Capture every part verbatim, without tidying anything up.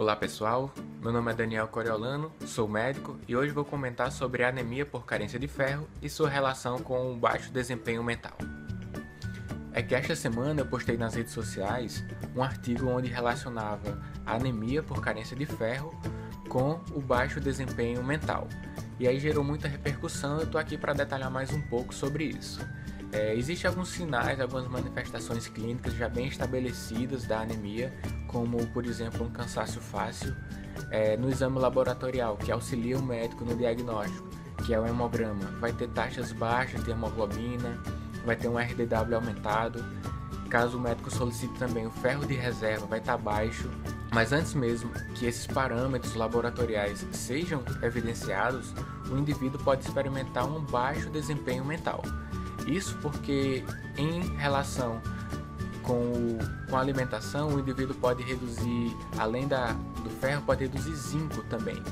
Olá pessoal, meu nome é Daniel Coriolano, sou médico e hoje vou comentar sobre a anemia por carência de ferro e sua relação com o baixo desempenho mental. É que esta semana eu postei nas redes sociais um artigo onde relacionava a anemia por carência de ferro com o baixo desempenho mental. E aí gerou muita repercussão, eu estou aqui para detalhar mais um pouco sobre isso. É, Existem alguns sinais, algumas manifestações clínicas já bem estabelecidas da anemia, como por exemplo um cansaço fácil é, no exame laboratorial, que auxilia o médico no diagnóstico, que é o hemograma. Vai ter taxas baixas de hemoglobina, vai ter um R D W aumentado, caso o médico solicite também o ferro de reserva vai estar baixo. Mas antes mesmo que esses parâmetros laboratoriais sejam evidenciados, o indivíduo pode experimentar um baixo desempenho mental. Isso porque, em relação com, com a alimentação, o indivíduo pode reduzir, além da, do ferro, pode reduzir zinco também.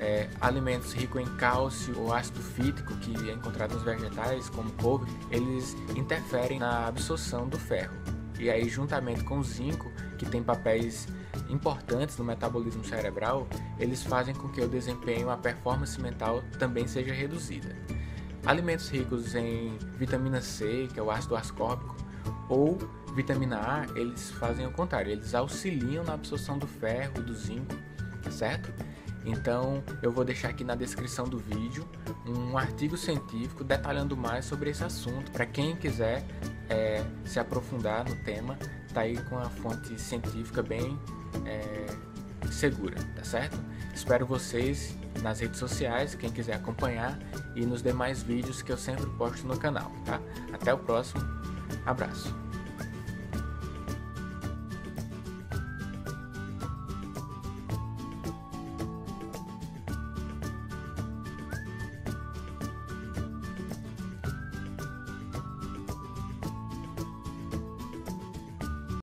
É, alimentos ricos em cálcio ou ácido fítico, que é encontrado nos vegetais, como couve, eles interferem na absorção do ferro. E aí, juntamente com o zinco, que tem papéis importantes no metabolismo cerebral, eles fazem com que o desempenho, a performance mental também seja reduzida. Alimentos ricos em vitamina C, que é o ácido ascórbico, ou vitamina A, eles fazem o contrário, eles auxiliam na absorção do ferro, do zinco, certo? Então eu vou deixar aqui na descrição do vídeo um artigo científico detalhando mais sobre esse assunto, para quem quiser é, se aprofundar no tema, tá aí com a fonte científica bem é, segura, tá certo? Espero vocês nas redes sociais, quem quiser acompanhar, e nos demais vídeos que eu sempre posto no canal, tá? Até o próximo, abraço!